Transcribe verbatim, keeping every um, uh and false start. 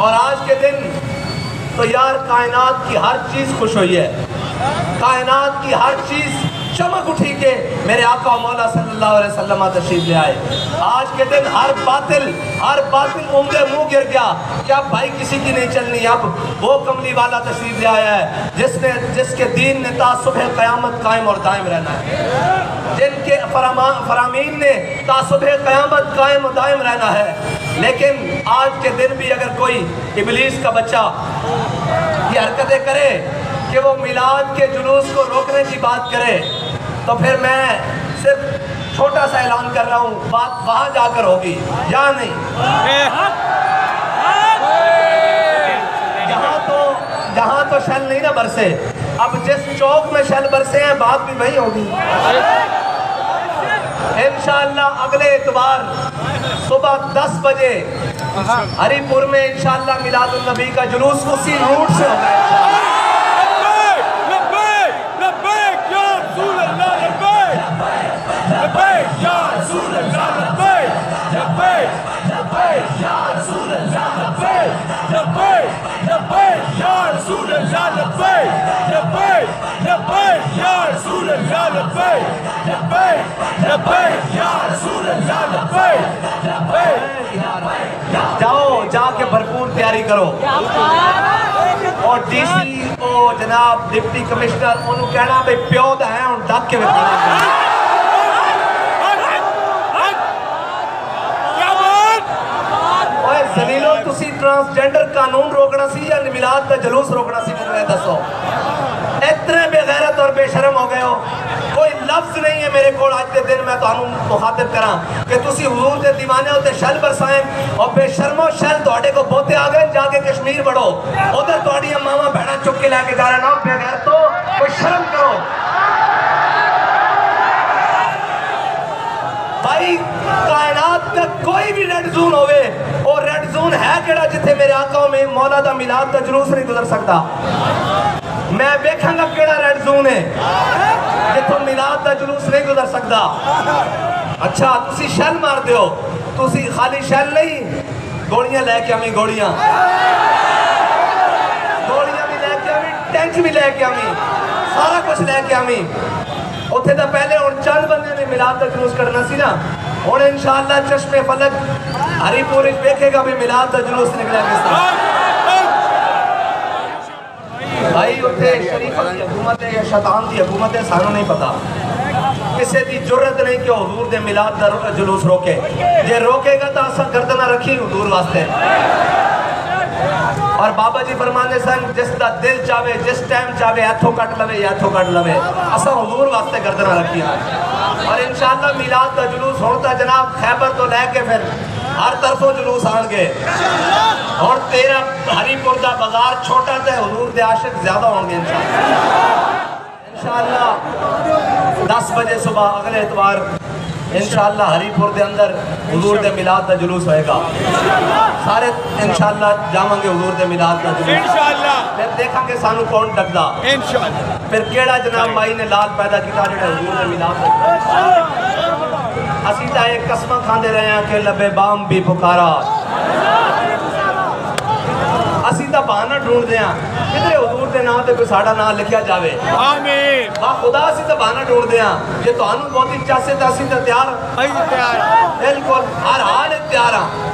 और आज के दिन तो यार कायनात की हर चीज़ खुश हुई है, कायनात की हर चीज़ चमक उठी के मेरे आका मौला सल्लल्लाहु अलैहि वसल्लम तशरीफ ले आए। आज के दिन हर बातिल हर बातिल उमदे मुंह गिर गया कि अब भाई किसी की नहीं चलनी। अब वो कमली वाला तशरीफ ले आया है जिसने जिसके दीन ने ता सुबह क़यामत कायम और दायम रहना है, जिनके फरामा फरामीन ने ता सुबह क़यामत कायम और दायम रहना है। लेकिन आज के दिन भी अगर कोई इबलीस का बच्चा ये हरकतें करे कि वो मिलाद के जुलूस को रोकने की बात करे, तो फिर मैं सिर्फ छोटा सा ऐलान कर रहा हूँ, बात वहाँ जाकर होगी या नहीं। यहाँ तो यहाँ तो शैल नहीं ना बरसे, अब जिस चौक में शैल बरसे हैं बात भी वही होगी। इंशाअल्लाह अगले इतवार सुबह दस बजे हरिपुर में इंशाअल्लाह मिलादुन नबी का जुलूस उसी रूट से होगा। जाओ जाके भरपूर तैयारी करो और डीसी को जनाब डिप्टी कमिश्नर उन्होंने कहना भाई प्यो तो है उन डक के बिठाना। जलीलो तुसी ट्रांसजेंडर कानून रोकना सी या मिलाद का जुलूस रोकना सी, मैं दसो इतने बेगैरत और बेशरम हो गए हो। कोई लफ्ज नहीं है मेरे को आज के दिन मैं तो मुखातिब करा कि तुसी हुजूर के दीवाने होते शल बरसाएं और बेशरमो शल थोड़े को बोते आ गए। जाके कश्मीर बढ़ो, उधर थोड़ी मामा भैन चुके लाके जा रहे ना बेगैर, तो कोई शर्म करो भाई। कायनात का कोई भी रेड जोन होवे और रेड जोन है केड़ा जिथे मेरे आका में मौला दा मिलाद दा जुलूस नहीं गुजर सकता। मैं देखांगा केड़ा रेड जोन है जिथे मिलाद दा जुलूस नहीं गुजर सकता। अच्छा तुसी शैल मार दे हो, तुसी खाली शैल नहीं गोलियां लेके आवी, गोलियां गोलियां भी लेके आवी, टैंक भी लेके आवी, सारा कुछ लेके आवी। उथे तो पहले हम चंद बंदे ने मिलाद का जुलूस करना सी ना, और इंशाअल्लाह चश्मे फलक हरिपुर देखेगा भी मिलाद का जुलूस निकला किस तरह। भाई उसे शरीफ की हुकूमत है या शैतान की हुकूमत है सानू नहीं पता, किसी की जरूरत नहीं कि हुजूर दे मिलाद का जुलूस रोके। जे रोकेगा तो असा गर्दना रखी हुजूर वास्ते। और बाबा जी फरमाने सन जिस दा दिल चाहे जिस टाइम चाहे हथों कट लवे या हथों कट लवे, असा हुजूर वास्ते गर्दना रखी है। और इंशाअल्लाह मिलाद का जुलूस होता जनाब खैबर तो लैके फिर हर तरफों जुलूस आएंगे। और तेरा हरिपुर का बाजार छोटा तो हुजूर के आशिक ज्यादा होंगे इंशाअल्लाह। दस बजे सुबह अगले इतवार इंशाअल्लाह हरिपुर के अंदर हुजूर के मिलाद का जुलूस होएगा। सारे इंशाअल्लाह जावांगे हुजूर के मिलाद का जुलूस इंशाअल्लाह, फिर देखेंगे सानू कौन डगदा इंशाअल्लाह, फिर केड़ा जनाब भाई ने लाल पैदा किया जेड़ा हुजूर के मिलाद का। असी तो एक कसम खाते रहे हैं कि लबे बाम भी पुकारा, असी तो बहाना ढूंढते हैं किधरे हुजूर के नाम से कोई साडा नाम लिखा जाए। आमीन वाह खुदा, असी तो बहाना ढूंढते हैं जे तुहानू बहुत चासे तो असी तो तैयार बिल्कुल हर हाल तैयार हाँ।